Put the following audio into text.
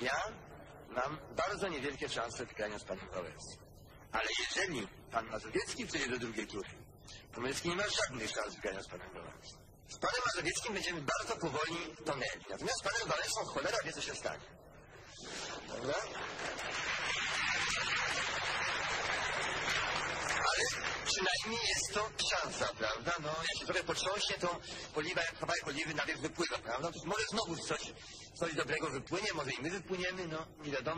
ja mam bardzo niewielkie szanse wygrania z panem Bałys. Ale jeżeli pan Mazowiecki przejdzie do drugiej tury, to Mazowiecki nie ma żadnych szans wygrania z panem Bałys. Z panem Mazowieckim będziemy bardzo powoli tonęli. Natomiast z panem Bałysą cholera wie, co się stanie. Dobra? Ale przynajmniej jest to szansa, prawda? No, jak się trochę potrząśnie, to oliwa, jak kawałek oliwy na wierzch wypływa, prawda? Może znowu coś dobrego wypłynie, może i my wypłyniemy, no nie wiadomo.